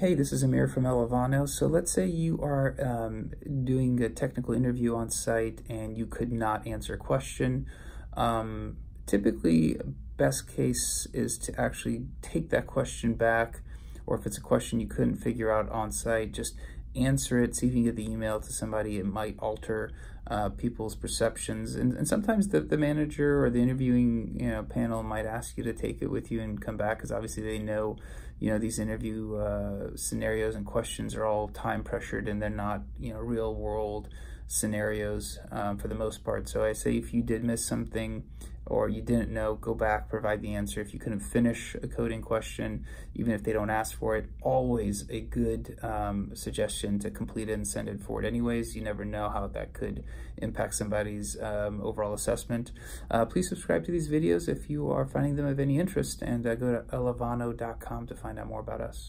Hey, this is Amir from Elevano. So let's say you are doing a technical interview on site and you could not answer a question. Typically, best case is to actually take that question back, or if it's a question you couldn't figure out on site, just answer it, see if you can get the email to somebody. It might alter people's perceptions. And sometimes the manager or the interviewing panel might ask you to take it with you and come back, because obviously they know, these interview scenarios and questions are all time pressured and they're not, real world scenarios for the most part. So I say if you did miss something or you didn't know, go back, provide the answer. If you couldn't finish a coding question, even if they don't ask for it, always a good suggestion to complete it and send it forward anyways. You never know how that could impact somebody's overall assessment. Please subscribe to these videos if you are finding them of any interest, and go to elevano.com to find out more about us.